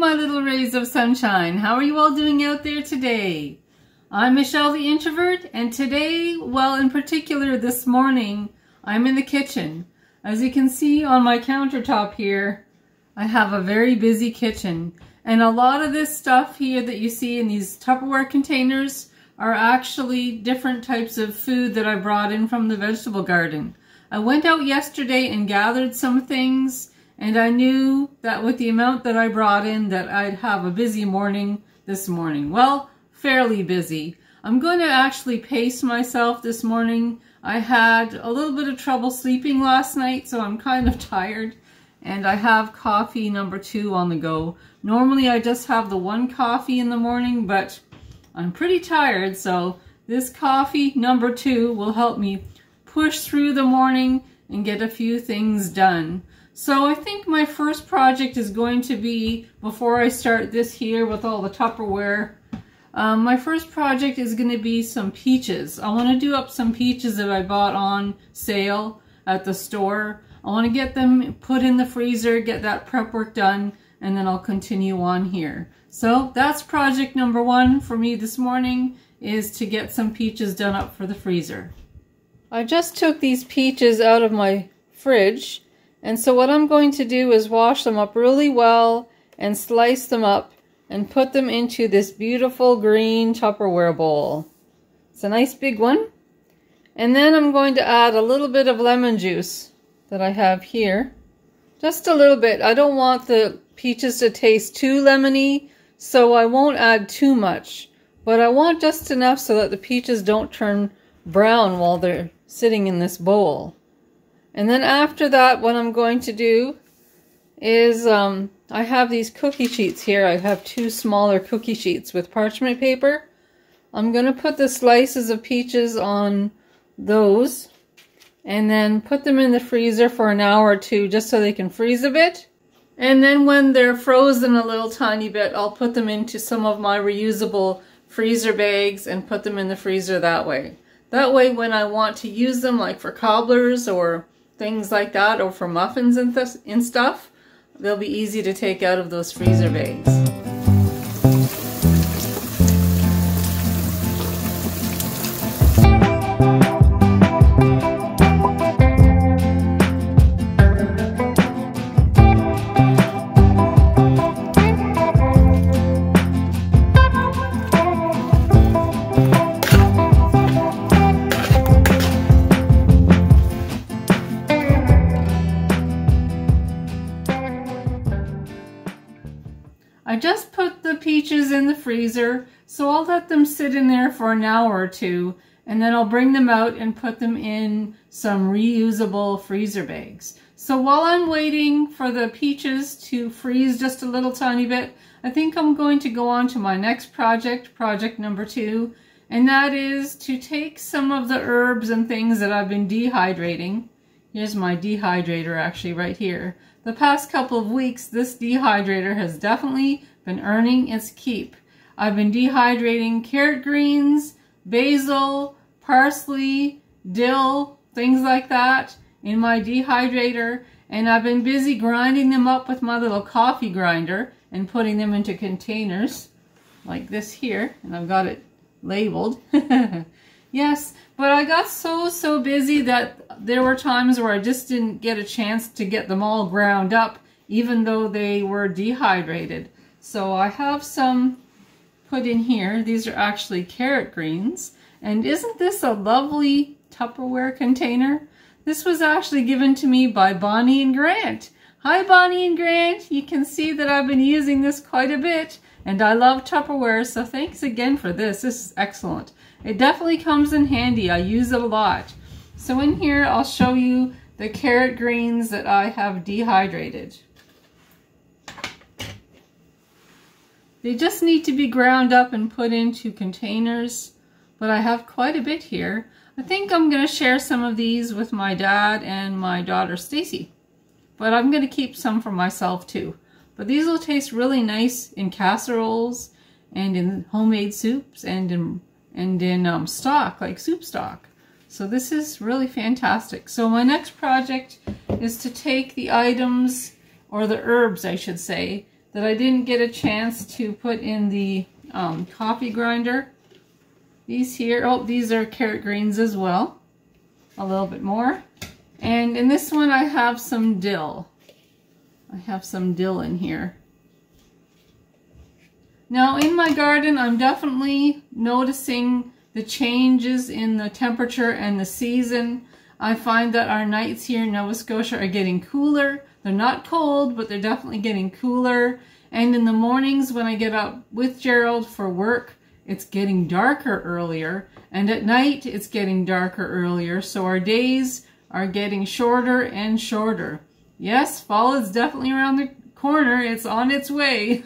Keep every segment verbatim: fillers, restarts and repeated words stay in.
my little rays of sunshine. How are you all doing out there today? I'm Michelle the Introvert, and today, well, in particular this morning, I'm in the kitchen. As you can see on my countertop here, I have a very busy kitchen. And a lot of this stuff here that you see in these Tupperware containers are actually different types of food that I brought in from the vegetable garden. I went out yesterday and gathered some things, and I knew that with the amount that I brought in that I'd have a busy morning this morning. Well, fairly busy. I'm going to actually pace myself this morning. I had a little bit of trouble sleeping last night, so I'm kind of tired. And I have coffee number two on the go. Normally I just have the one coffee in the morning, but I'm pretty tired, so this coffee number two will help me push through the morning and get a few things done. So I think my first project is going to be, before I start this here with all the Tupperware, um, my first project is going to be some peaches. I want to do up some peaches that I bought on sale at the store. I want to get them put in the freezer, get that prep work done, and then I'll continue on here. So that's project number one for me this morning, is to get some peaches done up for the freezer. I just took these peaches out of my fridge. And so what I'm going to do is wash them up really well and slice them up and put them into this beautiful green Tupperware bowl. It's a nice big one. And then I'm going to add a little bit of lemon juice that I have here. Just a little bit. I don't want the peaches to taste too lemony, so I won't add too much. But I want just enough so that the peaches don't turn brown while they're sitting in this bowl. And then after that, what I'm going to do is um, I have these cookie sheets here. I have two smaller cookie sheets with parchment paper. I'm going to put the slices of peaches on those and then put them in the freezer for an hour or two just so they can freeze a bit. And then when they're frozen a little tiny bit, I'll put them into some of my reusable freezer bags and put them in the freezer that way. That way when I want to use them, like for cobblers or things like that, or for muffins and, and stuff, they'll be easy to take out of those freezer bags. I just put the peaches in the freezer, so I'll let them sit in there for an hour or two, and then I'll bring them out and put them in some reusable freezer bags. So while I'm waiting for the peaches to freeze just a little tiny bit, I think I'm going to go on to my next project, project number two, and that is to take some of the herbs and things that I've been dehydrating. Here's my dehydrator actually right here. The past couple of weeks, this dehydrator has definitely been earning its keep. I've been dehydrating carrot greens, basil, parsley, dill, things like that in my dehydrator, and I've been busy grinding them up with my little coffee grinder and putting them into containers like this here, and I've got it labeled. Yes, but I got so, so busy that there were times where I just didn't get a chance to get them all ground up, even though they were dehydrated. So I have some put in here. These are actually carrot greens. And isn't this a lovely Tupperware container? This was actually given to me by Bonnie and Grant. Hi, Bonnie and Grant. You can see that I've been using this quite a bit, and I love Tupperware, so thanks again for this. This is excellent. It definitely comes in handy. I use it a lot. So in here, I'll show you the carrot greens that I have dehydrated. They just need to be ground up and put into containers, but I have quite a bit here. I think I'm going to share some of these with my dad and my daughter, Stacy, but I'm going to keep some for myself too. But these will taste really nice in casseroles and in homemade soups and in and in um, stock, like soup stock. So this is really fantastic. So my next project is to take the items, or the herbs I should say, that I didn't get a chance to put in the um, coffee grinder. These here, oh, these are carrot greens as well, a little bit more. And in this one I have some dill. I have some dill in here. Now in my garden I'm definitely noticing the changes in the temperature and the season. I find that our nights here in Nova Scotia are getting cooler. They're not cold, but they're definitely getting cooler. And in the mornings when I get up with Gerald for work, it's getting darker earlier. And at night, it's getting darker earlier. So our days are getting shorter and shorter. Yes, fall is definitely around the corner. It's on its way.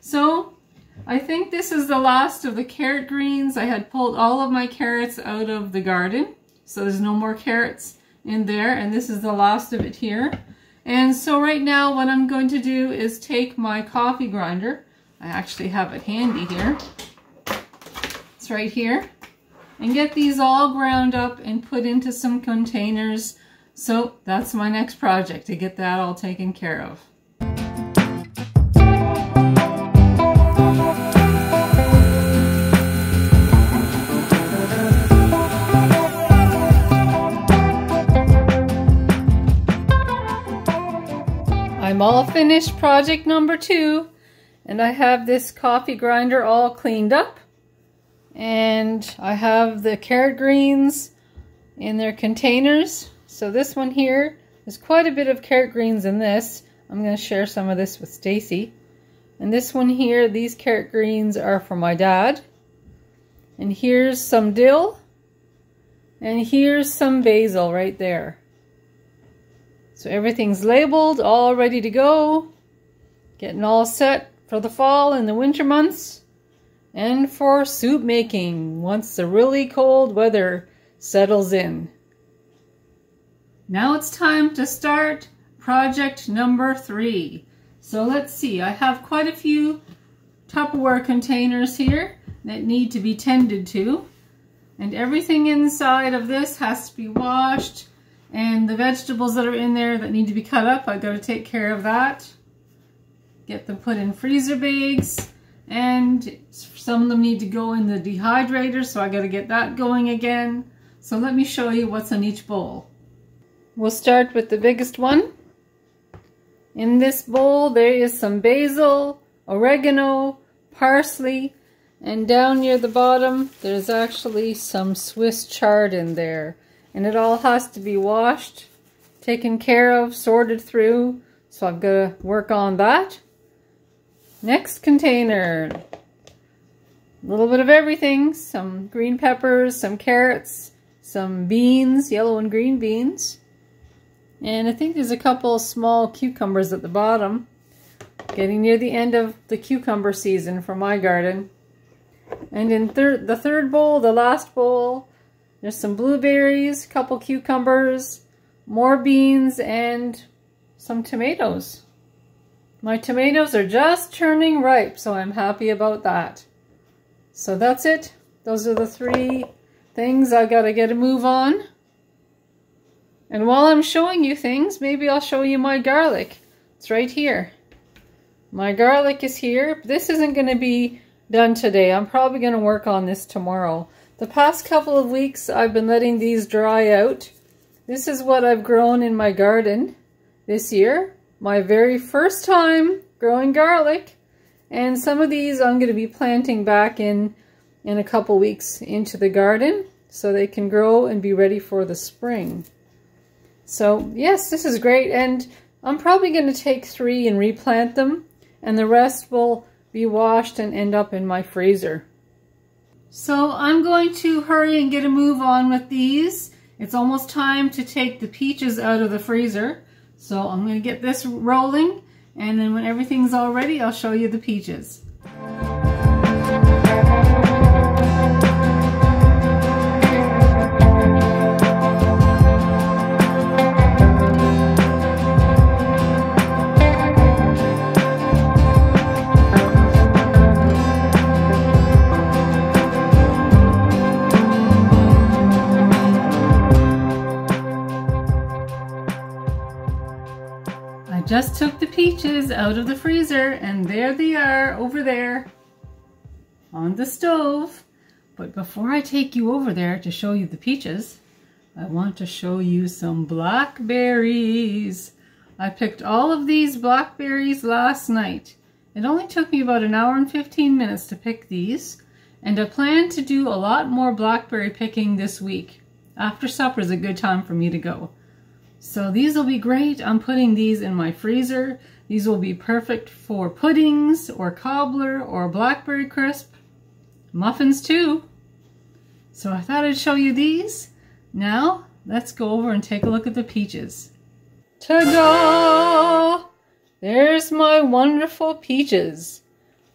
So I think this is the last of the carrot greens. I had pulled all of my carrots out of the garden. So there's no more carrots in there. And this is the last of it here. And so right now what I'm going to do is take my coffee grinder. I actually have it handy here. It's right here. And get these all ground up and put into some containers. So that's my next project, to get that all taken care of. I'm all finished project number two, and I have this coffee grinder all cleaned up, and I have the carrot greens in their containers. So this one here, there's quite a bit of carrot greens in this. I'm going to share some of this with Stacy. And this one here, these carrot greens are for my dad. And here's some dill, and here's some basil right there. So everything's labeled, all ready to go, getting all set for the fall and the winter months, and for soup making once the really cold weather settles in. Now it's time to start project number three. So let's see, I have quite a few Tupperware containers here that need to be tended to, and everything inside of this has to be washed. And the vegetables that are in there that need to be cut up, I've got to take care of that. Get them put in freezer bags. And some of them need to go in the dehydrator, so I've got to get that going again. So let me show you what's in each bowl. We'll start with the biggest one. In this bowl, there is some basil, oregano, parsley. And down near the bottom, there's actually some Swiss chard in there. And it all has to be washed, taken care of, sorted through. So I've got to work on that. Next container. A little bit of everything. Some green peppers, some carrots, some beans, yellow and green beans. And I think there's a couple small cucumbers at the bottom. Getting near the end of the cucumber season for my garden. And in thir- the third bowl, the last bowl, there's some blueberries, a couple cucumbers, more beans, and some tomatoes. My tomatoes are just turning ripe, so I'm happy about that. So that's it. Those are the three things I gotta get a move on. And while I'm showing you things, maybe I'll show you my garlic. It's right here. My garlic is here. This isn't gonna be done today. I'm probably gonna work on this tomorrow. The past couple of weeks I've been letting these dry out. This is what I've grown in my garden this year. My very first time growing garlic. And some of these I'm going to be planting back in in a couple weeks into the garden so they can grow and be ready for the spring. So yes, this is great, and I'm probably going to take three and replant them, and the rest will be washed and end up in my freezer. So I'm going to hurry and get a move on with these. It's almost time to take the peaches out of the freezer. So I'm going to get this rolling, and then when everything's all ready, I'll show you the peaches. I just took the peaches out of the freezer and there they are over there on the stove. But before I take you over there to show you the peaches, I want to show you some blackberries. I picked all of these blackberries last night. It only took me about an hour and fifteen minutes to pick these, and I plan to do a lot more blackberry picking this week. After supper is a good time for me to go. So these will be great. I'm putting these in my freezer. These will be perfect for puddings or cobbler or blackberry crisp. Muffins too. So I thought I'd show you these. Now let's go over and take a look at the peaches. Ta-da! There's my wonderful peaches.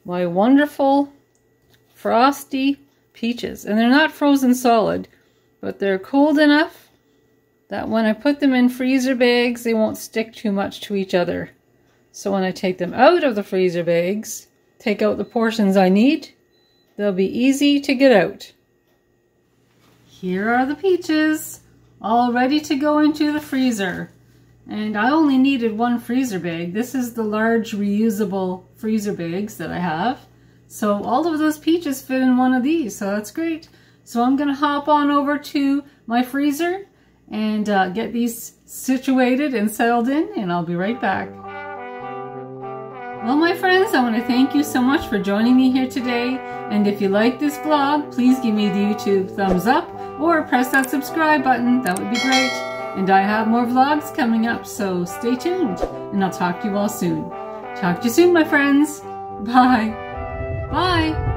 My wonderful frosty peaches. And they're not frozen solid, but they're cold enough that when I put them in freezer bags, they won't stick too much to each other. So when I take them out of the freezer bags, take out the portions I need, they'll be easy to get out. Here are the peaches, all ready to go into the freezer. And I only needed one freezer bag. This is the large reusable freezer bags that I have. So all of those peaches fit in one of these, so that's great. So I'm gonna hop on over to my freezer and uh, get these situated and settled in, and I'll be right back. Well, my friends, I want to thank you so much for joining me here today. And if you like this vlog, please give me the YouTube thumbs up or press that subscribe button. That would be great. And I have more vlogs coming up, so stay tuned. And I'll talk to you all soon. Talk to you soon, my friends. Bye. Bye.